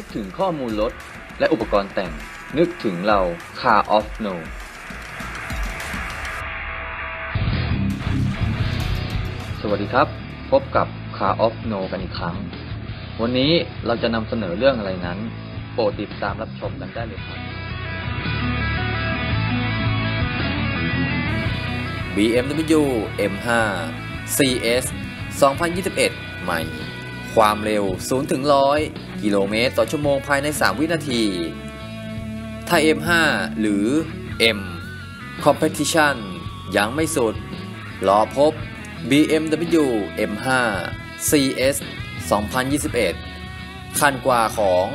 นึกถึงข้อมูลรถและอุปกรณ์แต่งนึกถึงเรา Car of Know สวัสดีครับพบกับ Car of Know กันอีกครั้งวันนี้เราจะนำเสนอเรื่องอะไรนั้นโปรดติดตามรับชมกันได้เลยครับ BMW M5 CS 2021 ใหม่ความเร็ว 0-100 กิโลเมตรต่อชั่วโมงภายใน3 วินาทีถ้า M5 หรือ M Competition ยังไม่สุดรอพบ BMW M5 CS 2021 คันกว่าของ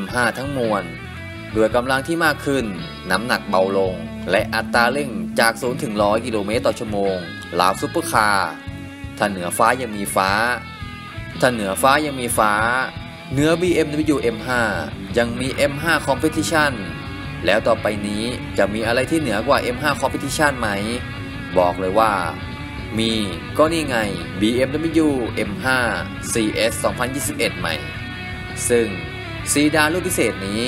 M5 ทั้งมวลด้วยกำลังที่มากขึ้นน้ำหนักเบาลงและอัตราเร่งจาก 0-100 กิโลเมตรต่อชั่วโมงราวซุปเปอร์คาร์ถ้าเหนือฟ้ายังมีฟ้าเนื้อ BMW M5 ยังมี M5 Competition แล้วต่อไปนี้จะมีอะไรที่เหนือกว่า M5 Competition ไหมบอกเลยว่ามีก็นี่ไง BMW M5 CS 2021 ใหม่ซึ่งซีดานรุ่นพิเศษนี้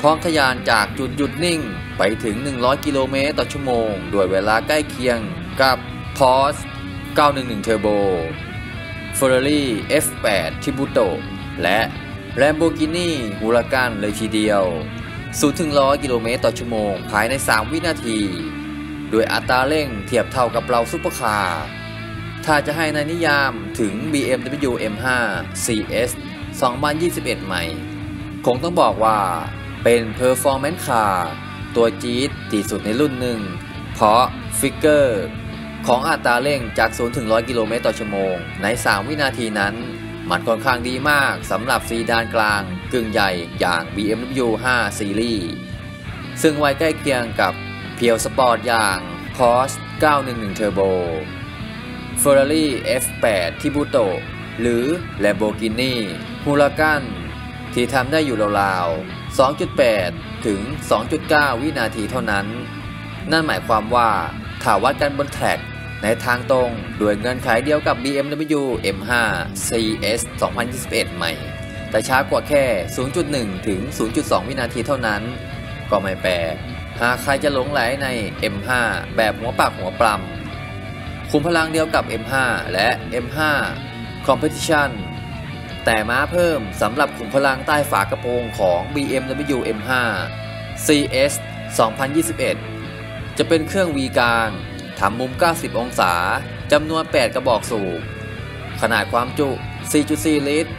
พร้อมทะยานจากจุดนิ่งไปถึง100 กิโลเมตรต่อชั่วโมงโดยเวลาใกล้เคียงกับ Porsche 911 Turbo Ferrari F8 Tributo และ Lamborghini Huracán เลยทีเดียว 0-100 กิโลเมตรต่อชั่วโมงภายใน3 วินาทีโดยอัตราเร่งเทียบเท่ากับเราซุปเปอร์คาร์ถ้าจะให้ในนิยามถึง BMW M5 CS 2021 ใหม่คงต้องบอกว่าเป็น Performance Car ตัวจี๊ดที่สุดในรุ่นหนึ่งเพราะฟิกเกอร์ของอัตราเร่งจาก 0-100 กิโลเมตรต่อชั่วโมงใน3 วินาทีนั้นมันค่อนข้างดีมากสำหรับซีดานกลางกึ่งใหญ่อย่าง BMW 5 Series ซึ่งไว้ใกล้เคียงกับเพียวสปอร์ตอย่าง Porsche 911 Turbo Ferrari F8 Tributo หรือ Lamborghini Huracán ที่ทำได้อยู่ราวๆ 2.8 ถึง 2.9 วินาทีเท่านั้นนั่นหมายความว่าถ้าวัดกันบนแทร็กในทางตรงด้วยเงื่อนไขเดียวกับ BMW M5 CS 2021 ใหม่แต่ช้ากว่าแค่ 0.1 ถึง 0.2 วินาทีเท่านั้นก็ไม่แปลกหากใครจะหลงไหลใน M5 แบบหัวปากหัวปลำคุมพลังเดียวกับ M5 และ M5 Competition แต่ม้าเพิ่มสำหรับคุมพลังใต้ฝากระโปรงของ BMW M5 CS 2021จะเป็นเครื่อง V กลางทำมุม 90 องศาจำนวน 8 กระบอกสูบขนาดความจุ 4.4 ลิตร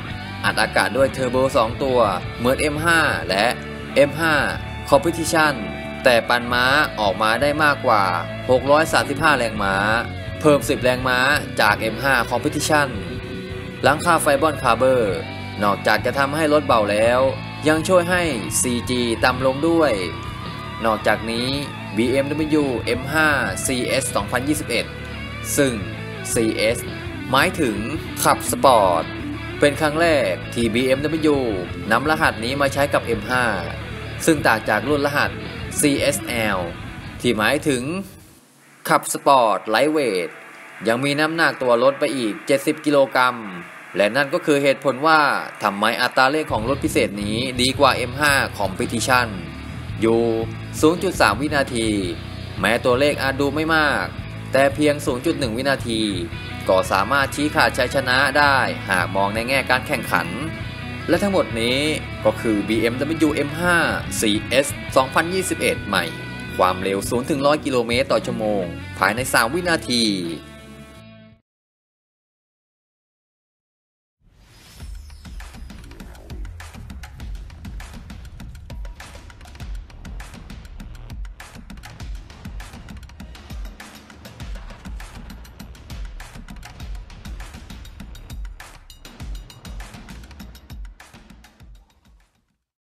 อัดอากาศด้วยเทอร์โบ 2 ตัวเหมือน M5 และ M5 Competition แต่ปันม้าออกมาได้มากกว่า635 แรงม้าเพิ่ม 10 แรงม้าจาก M5 Competition หลังคาไฟบอนคาร์เบอร์นอกจากจะทำให้รถเบาแล้วยังช่วยให้ CG ต่ำลงด้วยนอกจากนี้ BMW M5 CS 2021 ซึ่ง CS หมายถึงขับสปอร์ตเป็นครั้งแรกที่ BMW นำรหัสนี้มาใช้กับ M5 ซึ่งต่างจากรุ่นรหัส CSL ที่หมายถึงขับสปอร์ตไลท์เวทยังมีน้ำหนักตัวรถไปอีก70 กิโลกรัมและนั่นก็คือเหตุผลว่าทำไมอัตราเร่งของรถพิเศษนี้ดีกว่า M5 Competitionอยู่ 0.3 วินาทีแม้ตัวเลขอาจดูไม่มากแต่เพียง 0.1 วินาทีก็สามารถชี้ขาดชัยชนะได้หากมองในแง่การแข่งขันและทั้งหมดนี้ก็คือ BMW M5 CS 2021 ใหม่ความเร็ว 0-100 กิโลเมตรต่อชั่วโมงภายใน3 วินาที